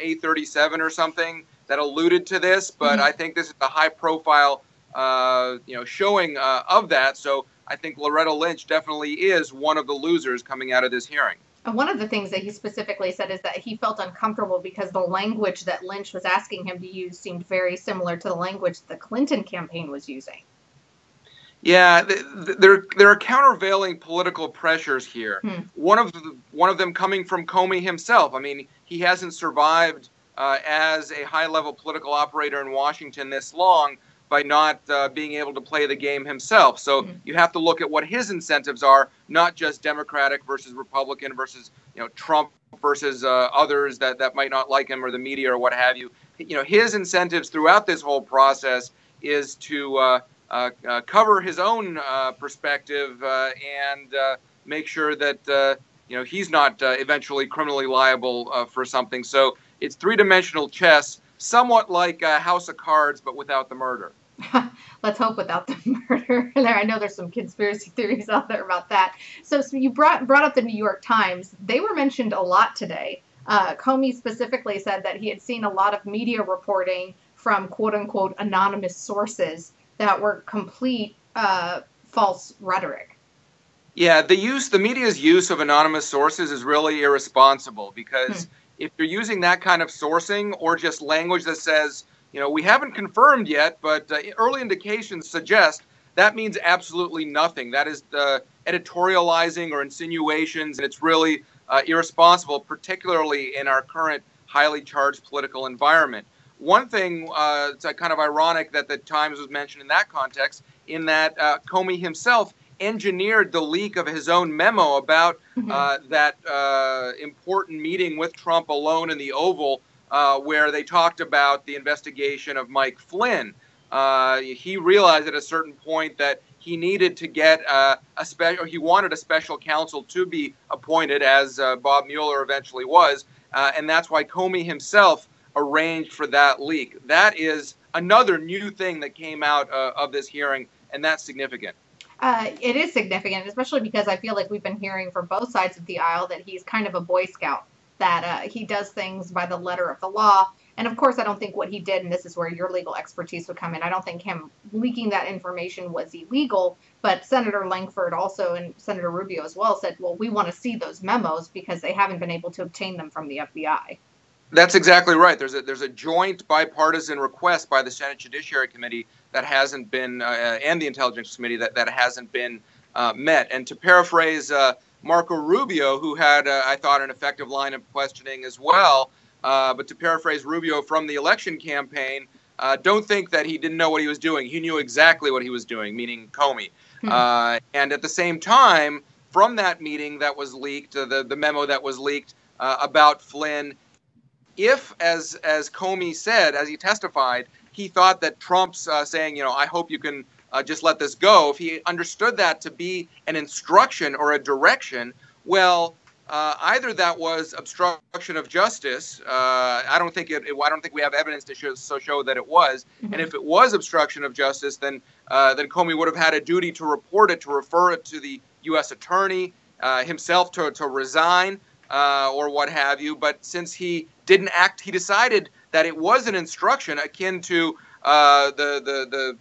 A-37 or something that alluded to this, but I think this is a high-profile, showing of that. So I think Loretta Lynch definitely is one of the losers coming out of this hearing. And one of the things that he specifically said is that he felt uncomfortable because the language that Lynch was asking him to use seemed very similar to the language the Clinton campaign was using. Yeah, there are countervailing political pressures here. One of them coming from Comey himself. I mean, he hasn't survived as a high-level political operator in Washington this long by not being able to play the game himself. So you have to look at what his incentives are, not just Democratic versus Republican versus Trump versus others that might not like him or the media or what have you. You know, his incentives throughout this whole process is to cover his own perspective and make sure that he's not eventually criminally liable for something. So it's three-dimensional chess, somewhat like House of Cards, but without the murder. Let's hope without the murder. I know there's some conspiracy theories out there about that. So you brought up the New York Times. They were mentioned a lot today. Comey specifically said that he had seen a lot of media reporting from quote-unquote anonymous sources that were complete false rhetoric. Yeah, the media's use of anonymous sources is really irresponsible because if you're using that kind of sourcing or just language that says, we haven't confirmed yet, but early indications suggest, that means absolutely nothing. That is editorializing or insinuations, and it's really irresponsible, particularly in our current highly charged political environment. One thing, it's kind of ironic that the Times was mentioned in that context, in that Comey himself engineered the leak of his own memo about that important meeting with Trump alone in the Oval where they talked about the investigation of Mike Flynn. He realized at a certain point that he needed to get he wanted a special counsel to be appointed, as Bob Mueller eventually was, and that's why Comey himself arranged for that leak. That is another new thing that came out of this hearing, and that's significant. It is significant, especially because I feel like we've been hearing from both sides of the aisle that he's kind of a Boy Scout, that he does things by the letter of the law. And of course, I don't think what he did, and this is where your legal expertise would come in, I don't think him leaking that information was illegal, but Senator Lankford also and Senator Rubio as well said, well, we want to see those memos because they haven't been able to obtain them from the FBI. That's exactly right. There's a joint bipartisan request by the Senate Judiciary Committee that hasn't been, and the Intelligence Committee that hasn't been met. And to paraphrase Marco Rubio, who had, I thought, an effective line of questioning as well, but to paraphrase Rubio from the election campaign, don't think that he didn't know what he was doing. He knew exactly what he was doing, meaning Comey. And at the same time, from that meeting that was leaked, the memo that was leaked about Flynn, if, as Comey said, as he testified, he thought that Trump's saying, I hope you can just let this go, if he understood that to be an instruction or a direction, well, either that was obstruction of justice. I don't think we have evidence to show that it was. And if it was obstruction of justice, then Comey would have had a duty to report it, to refer it to the U.S. attorney himself, to resign or what have you. But since he didn't act, he decided that it was an instruction akin to the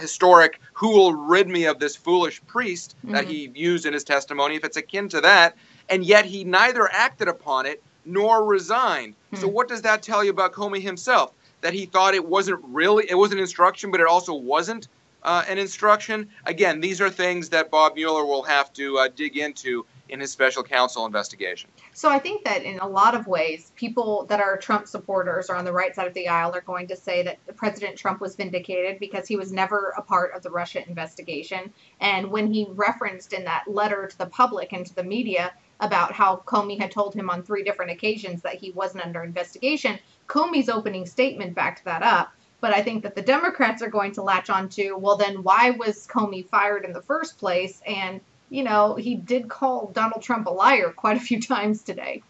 historic "Who will rid me of this foolish priest" that he used in his testimony. If it's akin to that, and yet he neither acted upon it nor resigned. So what does that tell you about Comey himself? That he thought it was an instruction, but it also wasn't an instruction. Again, these are things that Bob Mueller will have to dig into in his special counsel investigation. So I think that in a lot of ways, people that are Trump supporters or on the right side of the aisle are going to say that President Trump was vindicated because he was never a part of the Russia investigation. And when he referenced in that letter to the public and to the media about how Comey had told him on 3 different occasions that he wasn't under investigation, Comey's opening statement backed that up. But I think that the Democrats are going to latch on to, well, then why was Comey fired in the first place? And he did call Donald Trump a liar quite a few times today.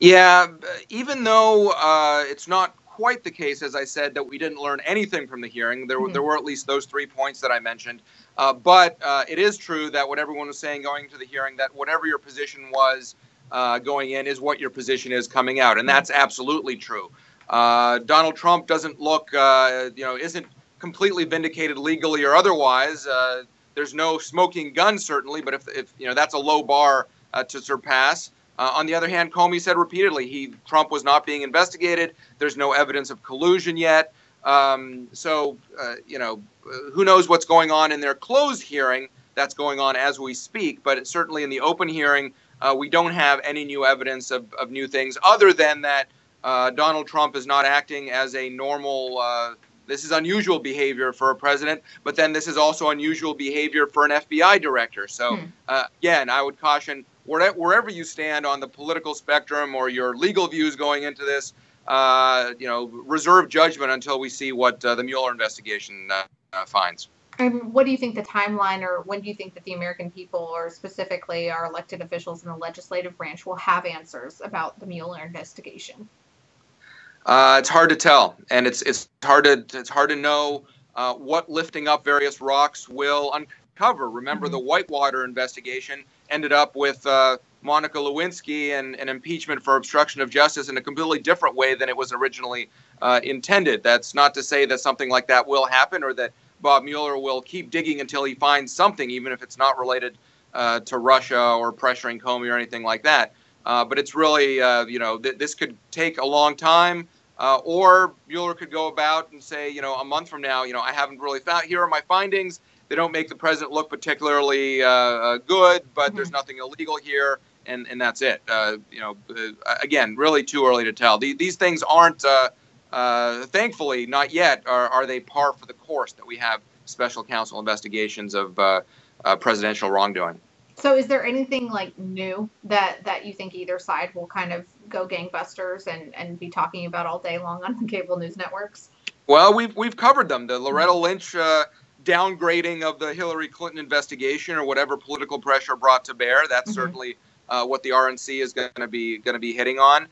Yeah, even though it's not quite the case, as I said, that we didn't learn anything from the hearing. There were at least those 3 points that I mentioned. But it is true that what everyone was saying going into the hearing, that whatever your position was, going in is what your position is coming out. And that's absolutely true. Donald Trump doesn't look, isn't completely vindicated legally or otherwise. There's no smoking gun, certainly, but if that's a low bar to surpass. On the other hand, Comey said repeatedly Trump was not being investigated. There's no evidence of collusion yet. Who knows what's going on in their closed hearing that's going on as we speak. But certainly in the open hearing, we don't have any new evidence of new things other than that Donald Trump is not acting as a normal this is unusual behavior for a president, but then this is also unusual behavior for an FBI director. So, again, I would caution wherever you stand on the political spectrum or your legal views going into this, reserve judgment until we see what the Mueller investigation finds. And what do you think the timeline, or when do you think that the American people, or specifically our elected officials in the legislative branch, will have answers about the Mueller investigation? It's hard to tell, and it's hard to know what lifting up various rocks will uncover. Remember, the Whitewater investigation ended up with Monica Lewinsky and an impeachment for obstruction of justice in a completely different way than it was originally intended. That's not to say that something like that will happen, or that Bob Mueller will keep digging until he finds something, even if it's not related to Russia or pressuring Comey or anything like that. But it's really, this could take a long time, or Mueller could go about and say, a month from now, I haven't really found, here are my findings. They don't make the president look particularly good, but there's nothing illegal here, and that's it. Again, really too early to tell. These things aren't, thankfully, not yet, are they par for the course that we have special counsel investigations of presidential wrongdoing. So is there anything new that you think either side will kind of go gangbusters and be talking about all day long on the cable news networks? Well, we've covered them. The Loretta Lynch downgrading of the Hillary Clinton investigation, or whatever political pressure brought to bear, that's certainly what the RNC is going to be hitting on.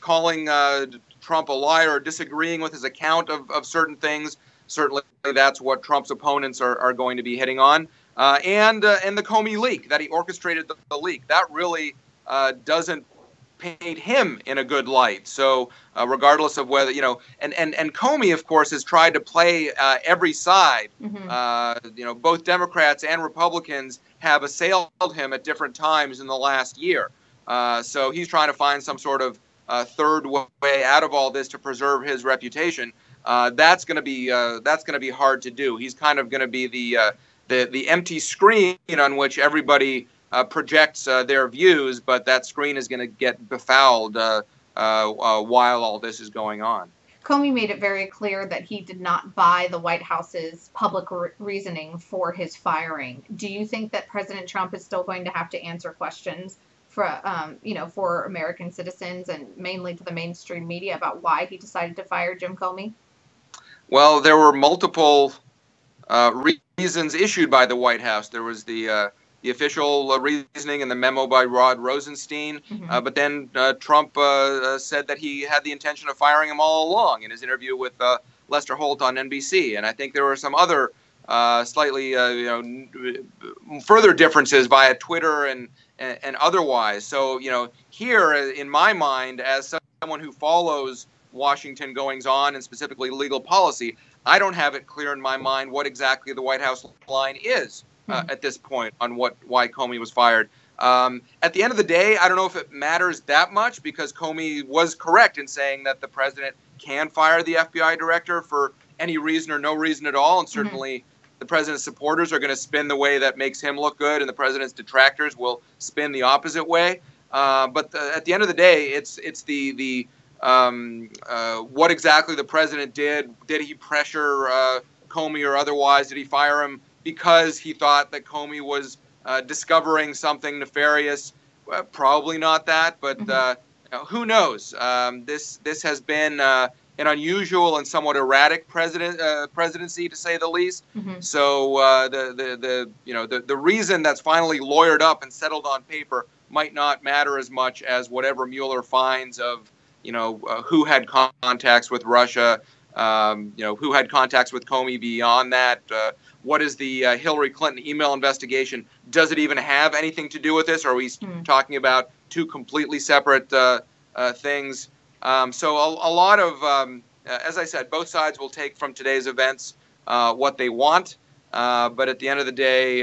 Calling Trump a liar, or disagreeing with his account of certain things, certainly that's what Trump's opponents are going to be hitting on. And the Comey leak, that he orchestrated the leak, that really doesn't paint him in a good light. So regardless of whether, and Comey, of course, has tried to play every side. Both Democrats and Republicans have assailed him at different times in the last year. So he's trying to find some sort of third way out of all this to preserve his reputation. That's going to be hard to do. He's kind of going to be the empty screen on which everybody projects their views, but that screen is going to get befouled while all this is going on. Comey made it very clear that he did not buy the White House's public reasoning for his firing. Do you think that President Trump is still going to have to answer questions for American citizens, and mainly to the mainstream media, about why he decided to fire Jim Comey? Well, there were multiple reasons issued by the White House. There was the official reasoning and the memo by Rod Rosenstein, but then Trump said that he had the intention of firing him all along in his interview with Lester Holt on NBC. And I think there were some other slightly further differences via Twitter and otherwise. So, here in my mind, as someone who follows Washington goings on and specifically legal policy, I don't have it clear in my mind what exactly the White House line is at this point on why Comey was fired. At the end of the day, I don't know if it matters that much, because Comey was correct in saying that the president can fire the FBI director for any reason or no reason at all. And certainly the president's supporters are going to spin the way that makes him look good, and the president's detractors will spin the opposite way. But at the end of the day, it's what exactly the president did. Did he pressure Comey or otherwise? Did he fire him because he thought that Comey was discovering something nefarious? Probably not that, but who knows? This has been an unusual and somewhat erratic presidency, to say the least. So the reason that's finally lawyered up and settled on paper might not matter as much as whatever Mueller finds of who had contacts with Russia, who had contacts with Comey beyond that. What is the Hillary Clinton email investigation? Does it even have anything to do with this? Or are we talking about two completely separate things. So a lot of, as I said, both sides will take from today's events what they want. But at the end of the day,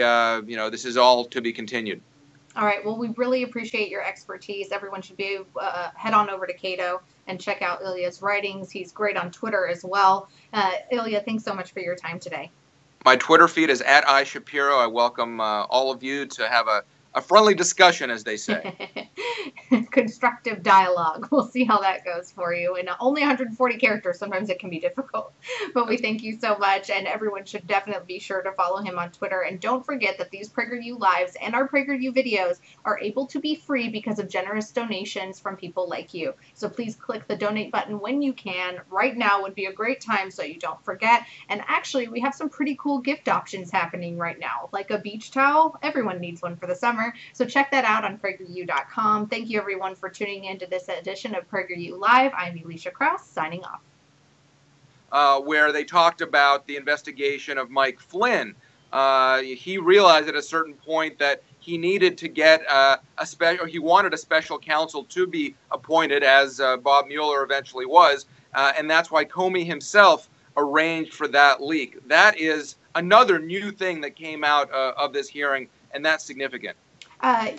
you know, this is all to be continued. All right. Well, we really appreciate your expertise. Everyone should be head on over to Cato and check out Ilya's writings. He's great on Twitter as well. Ilya, thanks so much for your time today. My Twitter feed is @iShapiro. I welcome all of you to have a friendly discussion, as they say. Constructive dialogue. We'll see how that goes for you. And only 140 characters, sometimes it can be difficult. But we thank you so much, and everyone should definitely be sure to follow him on Twitter. And don't forget that these PragerU Lives and our PragerU videos are able to be free because of generous donations from people like you. So please click the donate button when you can. Right now would be a great time so you don't forget. And actually, we have some pretty cool gift options happening right now, like a beach towel. Everyone needs one for the summer. So check that out on PragerU.com. Thank you, everyone, for tuning in to this edition of PragerU Live. I'm Elisha Cross, signing off. Where they talked about the investigation of Mike Flynn. He realized at a certain point that he needed to get he wanted a special counsel to be appointed, as Bob Mueller eventually was, and that's why Comey himself arranged for that leak. That is another new thing that came out of this hearing, and that's significant.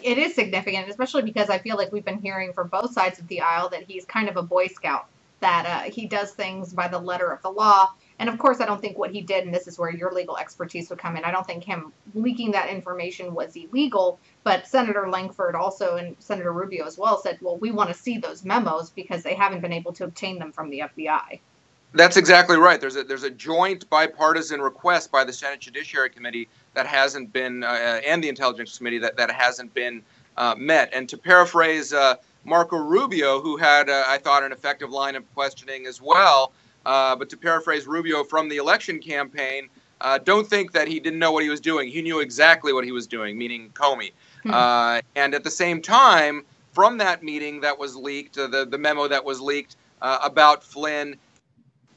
It is significant, especially because I feel like we've been hearing from both sides of the aisle that he's kind of a Boy Scout, that he does things by the letter of the law. And, of course, I don't think what he did, and this is where your legal expertise would come in, I don't think him leaking that information was illegal. But Senator Lankford also, and Senator Rubio as well, said, well, we want to see those memos because they haven't been able to obtain them from the FBI. That's exactly right. There's a joint bipartisan request by the Senate Judiciary Committee that hasn't been, and the Intelligence Committee that hasn't been met. And to paraphrase Marco Rubio, who had, I thought, an effective line of questioning as well, but to paraphrase Rubio from the election campaign, don't think that he didn't know what he was doing. He knew exactly what he was doing, meaning Comey. Mm-hmm. And at the same time, from that meeting that was leaked, the memo that was leaked about Flynn,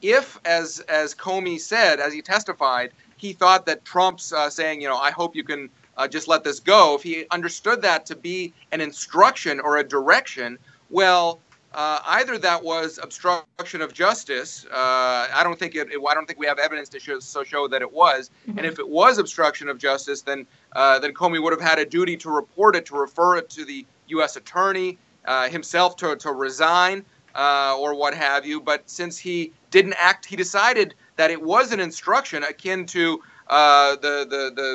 if, as Comey said, as he testified, he thought that Trump's saying, you know, I hope you can just let this go, if he understood that to be an instruction or a direction, well, either that was obstruction of justice. I don't think we have evidence to show that it was. Mm-hmm. And if it was obstruction of justice, then Comey would have had a duty to report it, to refer it to the U.S. attorney himself, to resign or what have you. But since he didn't act, he decided that it was an instruction akin to the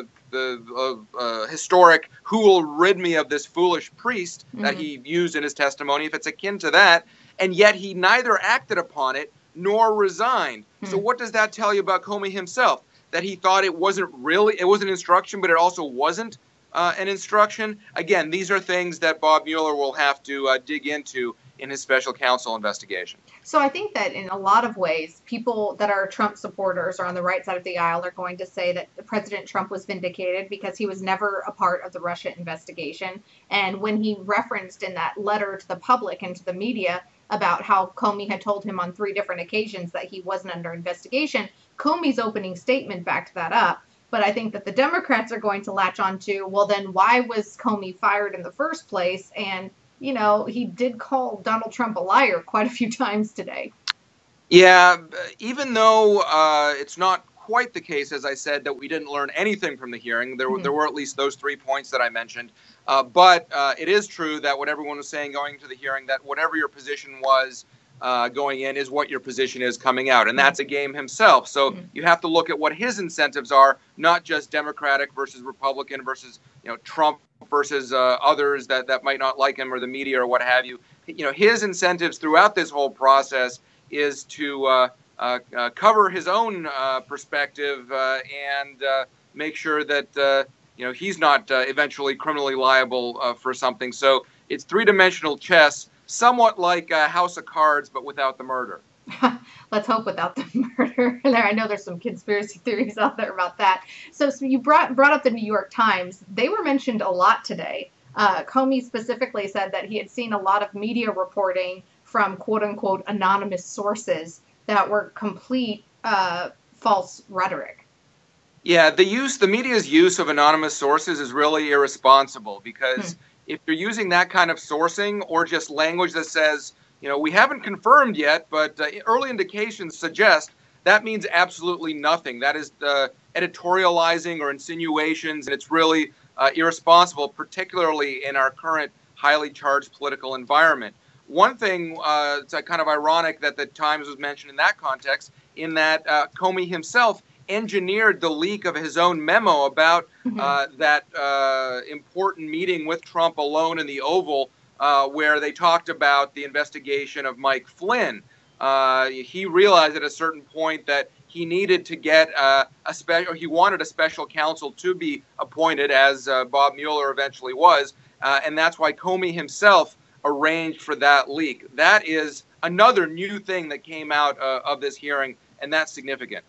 historic "Who will rid me of this foolish priest" mm-hmm. that he used in his testimony. If it's akin to that, and yet he neither acted upon it nor resigned. Mm-hmm. So what does that tell you about Comey himself? That he thought it was an instruction, but it also wasn't an instruction. Again, these are things that Bob Mueller will have to dig into in his special counsel investigation. So I think that in a lot of ways, people that are Trump supporters or on the right side of the aisle are going to say that President Trump was vindicated because he was never a part of the Russia investigation. And when he referenced in that letter to the public and to the media about how Comey had told him on 3 different occasions that he wasn't under investigation, Comey's opening statement backed that up. But I think that the Democrats are going to latch on to, well, then why was Comey fired in the first place? And you know, he did call Donald Trump a liar quite a few times today. Yeah, even though it's not quite the case, as I said, that we didn't learn anything from the hearing. There were at least those 3 points that I mentioned. But it is true that what everyone was saying going into the hearing, that whatever your position was going in is what your position is coming out. And that's a game himself. So you have to look at what his incentives are, not just Democratic versus Republican versus, you know, Trump versus others that might not like him or the media or what have you. You know, his incentives throughout this whole process is to cover his own perspective and make sure that, you know, he's not eventually criminally liable for something. So it's 3-dimensional chess, somewhat like a house of cards, but without the murder. Let's hope without the murder. I know there's some conspiracy theories out there about that. So you brought up the New York Times. They were mentioned a lot today. Comey specifically said that he had seen a lot of media reporting from quote-unquote anonymous sources that were complete false rhetoric. Yeah, the media's use of anonymous sources is really irresponsible because if you're using that kind of sourcing or just language that says, you know, we haven't confirmed yet, but early indications suggest, that means absolutely nothing. That is editorializing or insinuations, and it's really irresponsible, particularly in our current highly charged political environment. One thing, it's kind of ironic that the Times was mentioned in that context, in that Comey himself engineered the leak of his own memo about that important meeting with Trump alone in the Oval, where they talked about the investigation of Mike Flynn. He realized at a certain point that he needed to get he wanted a special counsel to be appointed, as Bob Mueller eventually was, and that's why Comey himself arranged for that leak. That is another new thing that came out of this hearing, and that's significant.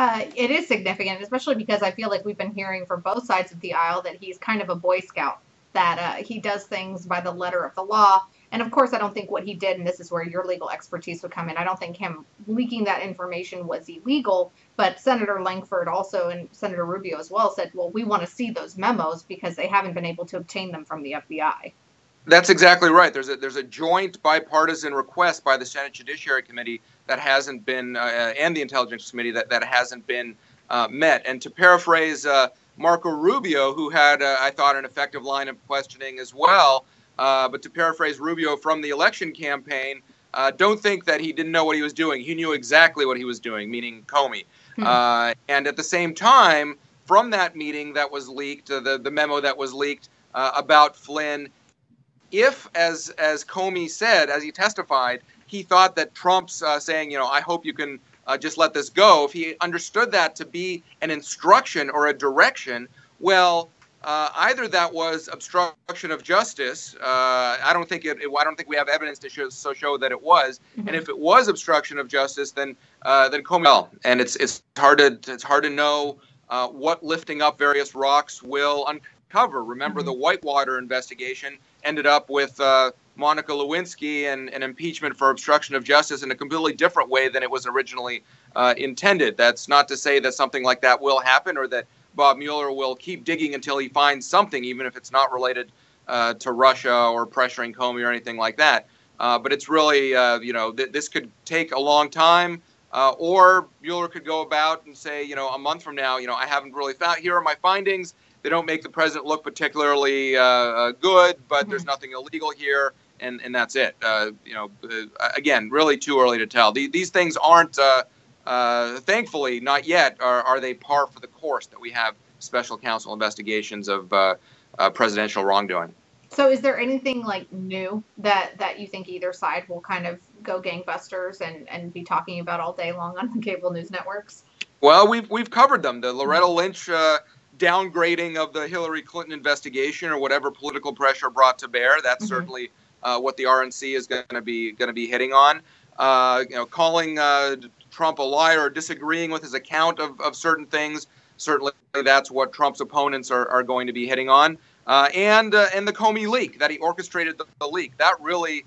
It is significant, especially because I feel like we've been hearing from both sides of the aisle that he's kind of a Boy Scout, that he does things by the letter of the law. And of course, I don't think what he did, and this is where your legal expertise would come in, I don't think him leaking that information was illegal, but Senator Lankford also, and Senator Rubio as well, said, well, we want to see those memos because they haven't been able to obtain them from the FBI. That's exactly right. There's a joint bipartisan request by the Senate Judiciary Committee that hasn't been, and the Intelligence Committee that hasn't been met. And to paraphrase Marco Rubio, who had, I thought, an effective line of questioning as well, but to paraphrase Rubio from the election campaign, don't think that he didn't know what he was doing. He knew exactly what he was doing, meaning Comey. And at the same time, from that meeting that was leaked, the memo that was leaked about Flynn, if, as Comey said, as he testified, he thought that Trump's saying, you know, I hope you can just let this go, if he understood that to be an instruction or a direction, well, either that was obstruction of justice. I don't think we have evidence to show that it was. And if it was obstruction of justice, then Comey. And it's hard to know what lifting up various rocks will uncover. Remember, the Whitewater investigation ended up with Monica Lewinsky and an impeachment for obstruction of justice in a completely different way than it was originally intended. That's not to say that something like that will happen, or that Bob Mueller will keep digging until he finds something, even if it's not related to Russia or pressuring Comey or anything like that. But it's really, you know, this could take a long time, or Mueller could go about and say, you know, a month from now, you know, I haven't really found, here are my findings. They don't make the president look particularly good, but there's nothing illegal here, and that's it. You know, again, really too early to tell. These things aren't... thankfully, not yet, are they par for the course that we have special counsel investigations of presidential wrongdoing. So is there anything like new that you think either side will kind of go gangbusters and be talking about all day long on the cable news networks? Well, we've covered them. The Loretta Lynch downgrading of the Hillary Clinton investigation, or whatever political pressure brought to bear, that's certainly what the RNC is going to be hitting on. You know, calling Trump a liar, or disagreeing with his account of certain things. Certainly, that's what Trump's opponents are going to be hitting on. And the Comey leak, that he orchestrated the leak, that really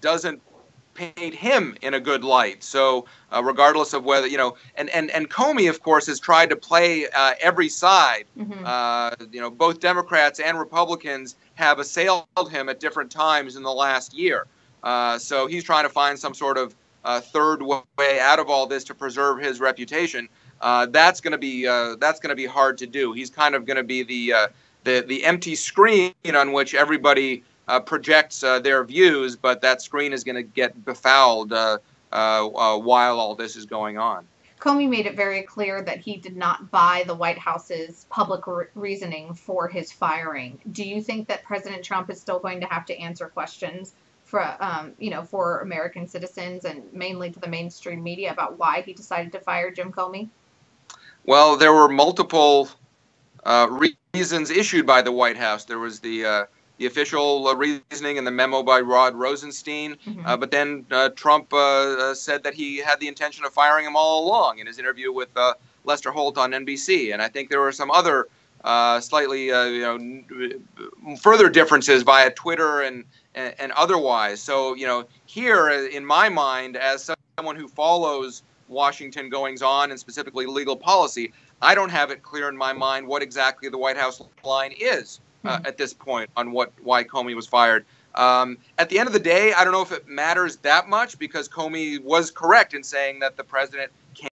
doesn't paint him in a good light. So regardless of whether, you know, and Comey, of course, has tried to play every side. You know, both Democrats and Republicans have assailed him at different times in the last year. So he's trying to find some sort of third way out of all this to preserve his reputation. That's going to be hard to do. He's kind of going to be the empty screen on which everybody projects their views, but that screen is going to get befouled while all this is going on. Comey made it very clear that he did not buy the White House's public reasoning for his firing. Do you think that President Trump is still going to have to answer questions for American citizens, and mainly to the mainstream media, about why he decided to fire Jim Comey? Well, there were multiple reasons issued by the White House. There was the official reasoning and the memo by Rod Rosenstein, but then Trump said that he had the intention of firing him all along in his interview with Lester Holt on NBC. And I think there were some other slightly further differences via Twitter and otherwise. So, you know, here in my mind, as someone who follows Washington goings-on and specifically legal policy, I don't have it clear in my mind what exactly the White House line is at this point on why Comey was fired. At the end of the day, I don't know if it matters that much because Comey was correct in saying that the president can't